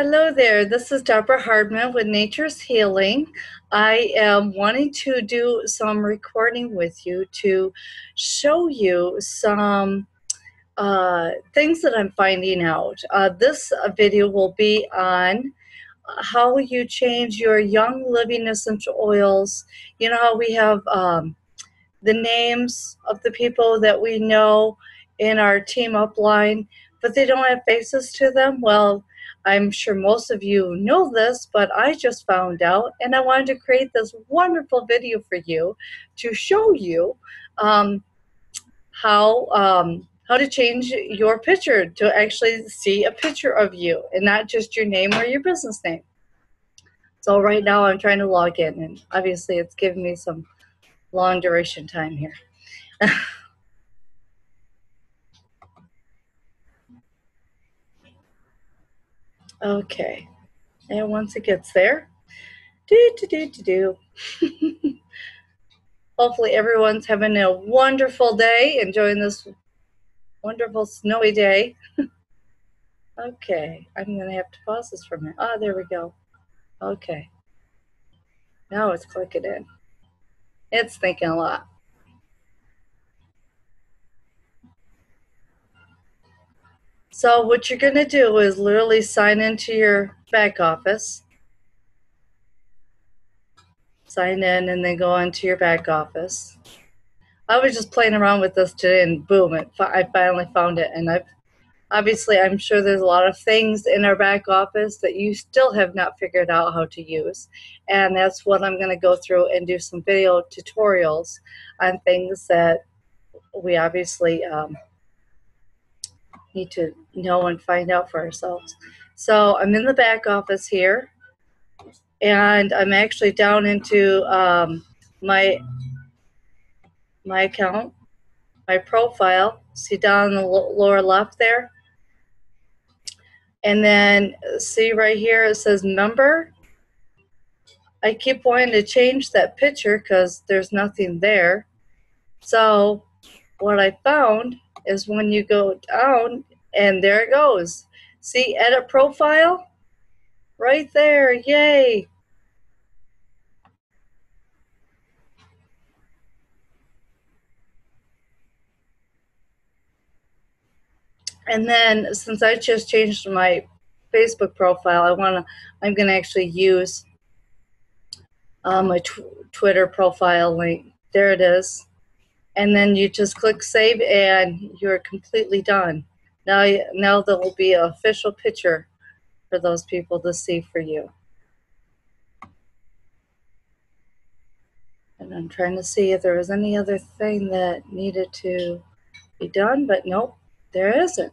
Hello there, this is Deborah Hardman with Nature's Healing. I am wanting to do some recording with you to show you some things that I'm finding out. This video will be on how you change your Young Living Essential Oils. You know how we have the names of the people that we know in our team upline, but they don't have faces to them? Well, I'm sure most of you know this, but I just found out, and I wanted to create this wonderful video for you to show you how to change your picture to actually see a picture of you and not just your name or your business name. So right now I'm trying to log in, and obviously it's giving me some long duration time here. Okay, and once it gets there, hopefully everyone's having a wonderful day, enjoying this wonderful snowy day. Okay, I'm going to have to pause this for a minute. Ah, there we go. Okay, now it's clicking in. It's thinking a lot. So what you're going to do is literally sign into your back office. Sign in and then go into your back office. I was just playing around with this today, and boom, I finally found it. And obviously, I'm sure there's a lot of things in our back office that you still have not figured out how to use. And that's what I'm going to go through and do some video tutorials on things that we obviously need to know and find out for ourselves. So I'm in the back office here, and I'm actually down into my account, my profile. See down in the lower left there, and then see right here it says member. I keep wanting to change that picture because there's nothing there. So what I found is when you go down, and there it goes. See, edit profile? Right there, yay! And then, since I just changed my Facebook profile, I'm gonna actually use my Twitter profile link. There it is. And then you just click save, and you're completely done. Now there will be an official picture for those people to see for you. And I'm trying to see if there was any other thing that needed to be done, but nope, there isn't.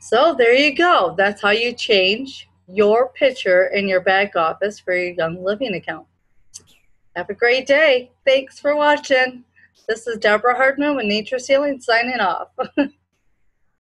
So there you go. That's how you change your picture in your back office for your Young Living account. Have a great day. Thanks for watching. This is Deborah Hardman with Nature's Healing signing off.